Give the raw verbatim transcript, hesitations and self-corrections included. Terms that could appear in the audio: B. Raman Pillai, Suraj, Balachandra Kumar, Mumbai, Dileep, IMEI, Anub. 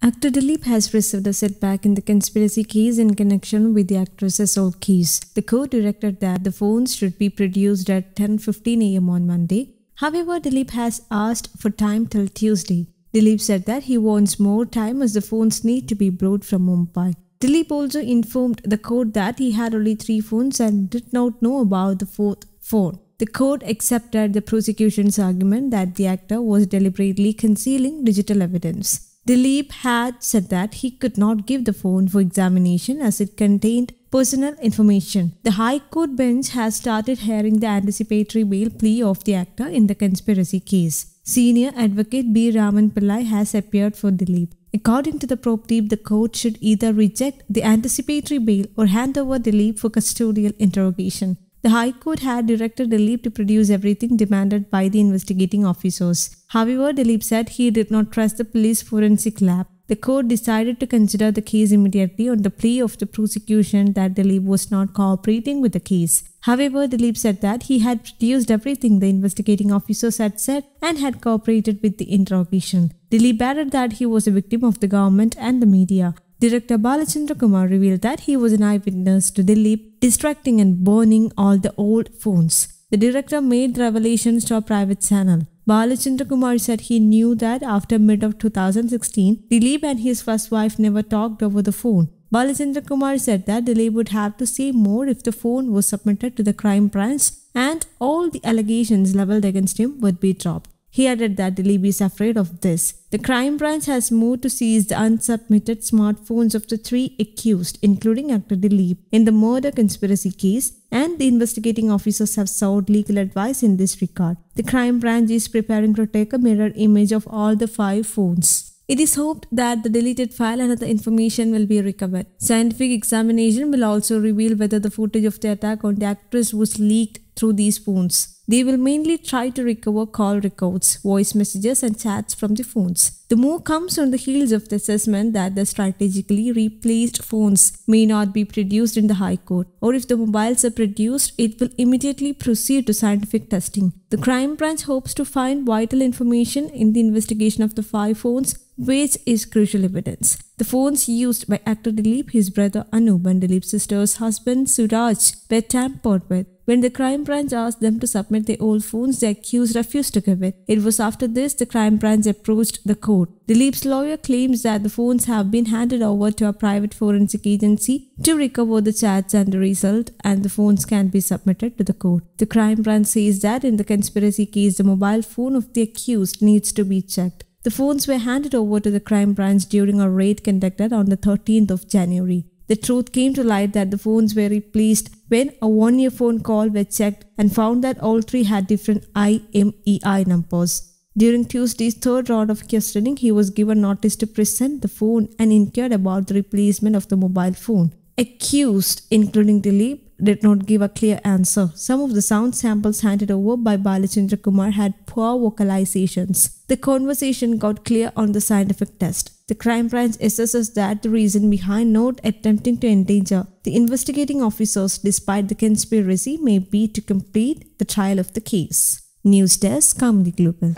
Actor Dileep has received a setback in the conspiracy case in connection with the actress's old case. The court directed that the phones should be produced at ten fifteen a m on Monday. However, Dileep has asked for time till Tuesday. Dileep said that he wants more time as the phones need to be brought from Mumbai. Dileep also informed the court that he had only three phones and did not know about the fourth phone. The court accepted the prosecution's argument that the actor was deliberately concealing digital evidence. Dileep had said that he could not give the phone for examination as it contained personal information. The High Court bench has started hearing the anticipatory bail plea of the actor in the conspiracy case. Senior advocate B. Raman Pillai has appeared for Dileep. According to the ProPeep, the court should either reject the anticipatory bail or hand over Dileep for custodial interrogation. The High Court had directed Dileep to produce everything demanded by the investigating officers. However, Dileep said he did not trust the police forensic lab. The court decided to consider the case immediately on the plea of the prosecution that Dileep was not cooperating with the case. However, Dileep said that he had produced everything the investigating officers had said and had cooperated with the interrogation. Dileep added that he was a victim of the government and the media. Director Balachandra Kumar revealed that he was an eyewitness to Dileep distracting and burning all the old phones. The director made the revelations to a private channel. Balachandra Kumar said he knew that after mid of two thousand sixteen, Dileep and his first wife never talked over the phone. Balachandra Kumar said that Dileep would have to say more if the phone was submitted to the crime branch and all the allegations leveled against him would be dropped. He added that Dileep is afraid of this. The crime branch has moved to seize the unsubmitted smartphones of the three accused, including actor Dileep, in the murder conspiracy case, and the investigating officers have sought legal advice in this regard. The crime branch is preparing to take a mirror image of all the five phones. It is hoped that the deleted file and other information will be recovered. Scientific examination will also reveal whether the footage of the attack on the actress was leaked through these phones. They will mainly try to recover call records, voice messages and chats from the phones. The move comes on the heels of the assessment that the strategically replaced phones may not be produced in the High Court, or if the mobiles are produced, it will immediately proceed to scientific testing. The crime branch hopes to find vital information in the investigation of the five phones, which is crucial evidence. The phones used by actor Dileep, his brother Anub and Dileep's sister's husband Suraj were tampered with. When the crime branch asked them to submit their old phones, the accused refused to give it. It was after this the crime branch approached the court. Dileep's lawyer claims that the phones have been handed over to a private forensic agency to recover the chats and the result, and the phones can be submitted to the court. The crime branch says that in the conspiracy case, the mobile phone of the accused needs to be checked. The phones were handed over to the crime branch during a raid conducted on the thirteenth of January. The truth came to light that the phones were replaced when a one-year phone call was checked and found that all three had different I M E I numbers. During Tuesday's third round of questioning, he was given notice to present the phone and inquired about the replacement of the mobile phone. Accused, including Dileep, did not give a clear answer. Some of the sound samples handed over by Balachandra Kumar had poor vocalizations. The conversation got clear on the scientific test. The crime branch assesses that the reason behind not attempting to endanger the investigating officers despite the conspiracy may be to complete the trial of the case. News Desk, Comedy Global.